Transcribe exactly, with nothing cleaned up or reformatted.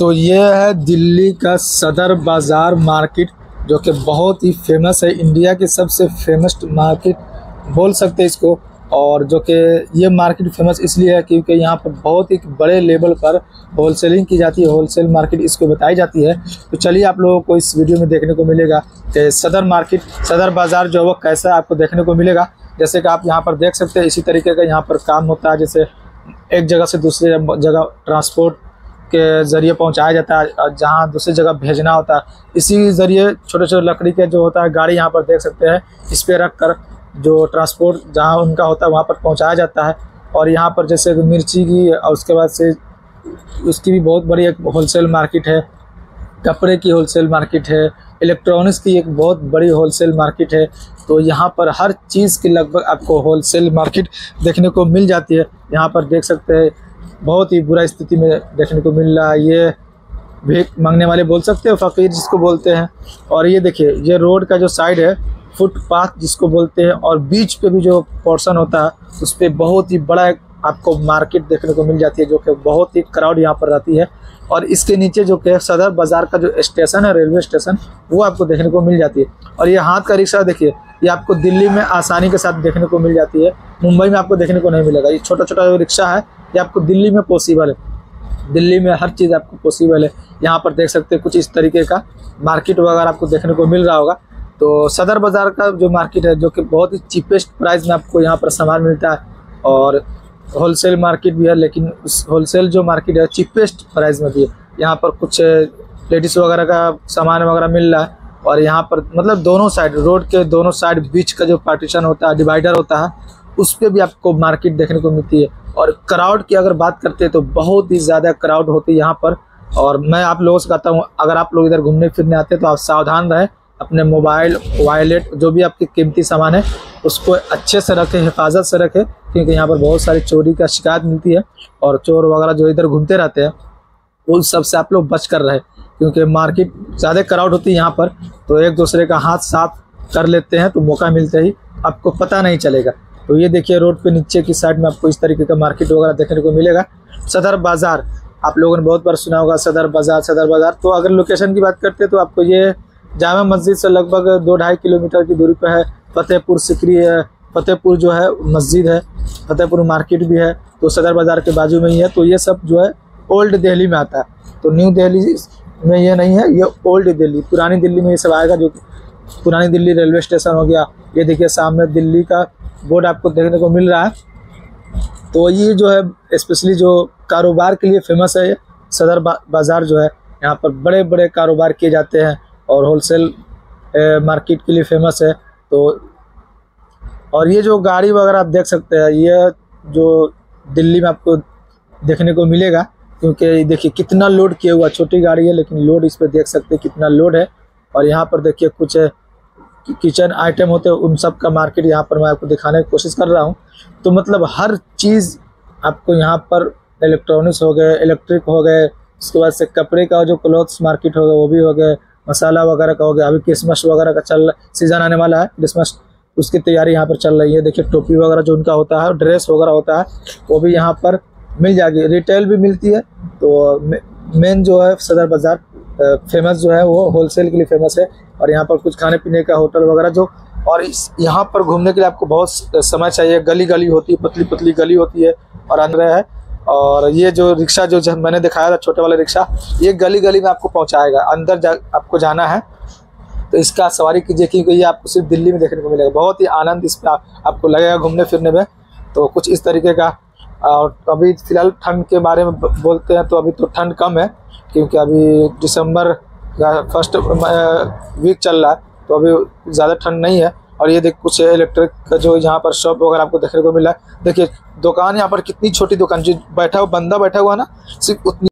तो ये है दिल्ली का सदर बाज़ार मार्केट, जो कि बहुत ही फेमस है, इंडिया की सबसे फेमस मार्केट बोल सकते हैं इसको। और जो कि ये मार्केट फेमस इसलिए है क्योंकि यहाँ पर बहुत ही बड़े लेवल पर होलसेलिंग की जाती है, होलसेल मार्केट इसको बताई जाती है। तो चलिए आप लोगों को इस वीडियो में देखने को मिलेगा कि सदर मार्केट, सदर बाज़ार जो है वो कैसा आपको देखने को मिलेगा। जैसे कि आप यहाँ पर देख सकते हैं, इसी तरीके का यहाँ पर काम होता है, जैसे एक जगह से दूसरे जगह ट्रांसपोर्ट के ज़रिए पहुँचाया जाता है और जहाँ दूसरी जगह भेजना होता है, इसी ज़रिए छोटे छोटे लकड़ी के जो होता है गाड़ी यहाँ पर देख सकते हैं, इस पर रख कर जो ट्रांसपोर्ट जहाँ उनका होता है वहाँ पर पहुँचाया जाता है। और यहाँ पर जैसे मिर्ची की, और उसके बाद से उसकी भी बहुत बड़ी एक होलसेल मार्केट है, कपड़े की होलसेल मार्केट है, इलेक्ट्रॉनिक्स की एक बहुत बड़ी होलसेल मार्केट है। तो यहाँ पर हर चीज़ की लगभग आपको होलसेल मार्केट देखने को मिल जाती है। यहाँ पर देख सकते हैं बहुत ही बुरा स्थिति में देखने को मिल रहा है, ये भीख मांगने वाले बोल सकते हैं, फ़कीर जिसको बोलते हैं। और ये देखिए, ये रोड का जो साइड है, फुटपाथ जिसको बोलते हैं, और बीच पे भी जो पोर्शन होता है उस पर बहुत ही बड़ा आपको मार्केट देखने को मिल जाती है, जो कि बहुत ही क्राउड यहाँ पर रहती है। और इसके नीचे जो कि सदर बाज़ार का जो स्टेशन है, रेलवे स्टेशन, वो आपको देखने को मिल जाती है। और ये हाथ का रिक्शा देखिए, ये आपको दिल्ली में आसानी के साथ देखने को मिल जाती है, मुंबई में आपको देखने को नहीं मिलेगा। ये छोटा छोटा जो रिक्शा है, ये आपको दिल्ली में पॉसिबल है, दिल्ली में हर चीज़ आपको पॉसिबल है। यहाँ पर देख सकते हैं कुछ इस तरीके का मार्केट वगैरह आपको देखने को मिल रहा होगा। तो सदर बाज़ार का जो मार्केट है, जो कि बहुत ही चीपेस्ट प्राइस में आपको यहाँ पर सामान मिलता है, और होलसेल मार्केट भी है, लेकिन उस होलसेल जो मार्केट है चीपेस्ट प्राइस में भी है। यहाँ पर कुछ लेडीज़ वगैरह का सामान वगैरह मिल रहा है। और यहाँ पर मतलब दोनों साइड, रोड के दोनों साइड बीच का जो पार्टीशन होता है, डिवाइडर होता है, उस पर भी आपको मार्केट देखने को मिलती है। और क्राउड की अगर बात करते हैं तो बहुत ही ज़्यादा क्राउड होती है यहाँ पर। और मैं आप लोगों से कहता हूँ, अगर आप लोग इधर घूमने फिरने आते हैं तो आप सावधान रहें, अपने मोबाइल, वॉलेट, जो भी आपके कीमती सामान है उसको अच्छे से रखें, हिफाजत से रखें, क्योंकि यहाँ पर बहुत सारी चोरी का शिकायत मिलती है। और चोर वगैरह जो इधर घूमते रहते हैं उन सब से आप लोग बच कर रहे, क्योंकि मार्केट ज़्यादा क्राउड होती है यहाँ पर। तो एक दूसरे का हाथ साफ कर लेते हैं, तो मौका मिलते ही आपको पता नहीं चलेगा। तो ये देखिए, रोड पे नीचे की साइड में आपको इस तरीके का मार्केट वगैरह देखने को मिलेगा। सदर बाज़ार आप लोगों ने बहुत बार सुना होगा, सदर बाज़ार सदर बाज़ार। तो अगर लोकेशन की बात करते हैं तो आपको ये जामा मस्जिद से लगभग दो ढाई किलोमीटर की दूरी पर है, फतेहपुर सिकरी है, फतेहपुर जो है मस्जिद है, फतेहपुर मार्केट भी है, तो सदर बाज़ार के बाजू में ही है। तो ये सब जो है ओल्ड दिल्ली में आता है, तो न्यू दिल्ली में ये नहीं है, ये ओल्ड दिल्ली, पुरानी दिल्ली में ये सब आएगा, जो पुरानी दिल्ली रेलवे स्टेशन हो गया। ये देखिए सामने दिल्ली का बोर्ड आपको देखने को मिल रहा है। तो ये जो है स्पेशली जो कारोबार के लिए फेमस है, ये सदर बाज़ार जो है, यहाँ पर बड़े बड़े कारोबार किए जाते हैं, और होलसेल मार्केट के लिए फेमस है। तो और ये जो गाड़ी वगैरह आप देख सकते हैं, ये जो दिल्ली में आपको देखने को मिलेगा, क्योंकि देखिए कितना लोड किया हुआ, छोटी गाड़ी है लेकिन लोड इस पर देख सकते हैं कितना लोड है। और यहाँ पर देखिए कुछ किचन आइटम होते हैं, उन सब का मार्केट यहाँ पर मैं आपको दिखाने की कोशिश कर रहा हूँ। तो मतलब हर चीज़ आपको यहाँ पर, इलेक्ट्रॉनिक्स हो गए, इलेक्ट्रिक हो गए, उसके बाद से कपड़े का जो क्लॉथ्स मार्केट होगा वो भी हो गए, मसाला वगैरह का हो गया। अभी क्रिसमस वगैरह का चल सीज़न आने वाला है, क्रिसमस उसकी तैयारी यहाँ पर चल रही है। देखिए टोपी वगैरह जो उनका होता है, ड्रेस वगैरह होता है, वो भी यहाँ पर मिल जाएगी, रिटेल भी मिलती है। तो मेन जो है सदर बाज़ार फेमस जो है वो होलसेल के लिए फेमस है। और यहाँ पर कुछ खाने पीने का होटल वगैरह जो, और इस यहाँ पर घूमने के लिए आपको बहुत समय चाहिए, गली गली होती है, पतली पतली गली होती है और अंदर है। और ये जो रिक्शा जो जब मैंने दिखाया था, छोटे वाला रिक्शा, ये गली गली में आपको पहुँचाएगा, अंदर जा आपको जाना है तो इसका सवारी कीजिए, क्योंकि ये आपको सिर्फ दिल्ली में देखने को मिलेगा। बहुत ही आनंद इस पर आप, आपको लगेगा घूमने फिरने में। तो कुछ इस तरीके का। और अभी फ़िलहाल ठंड के बारे में बोलते हैं तो अभी तो ठंड कम है, क्योंकि अभी दिसंबर का फर्स्ट वीक चल रहा है, तो अभी ज़्यादा ठंड नहीं है। और ये देख कुछ इलेक्ट्रिक का जो यहाँ पर शॉप वगैरह आपको देखने को मिला है। देखिए दुकान यहाँ पर कितनी छोटी दुकान, जो बैठा हुआ बंदा बैठा हुआ ना, सिर्फ उतनी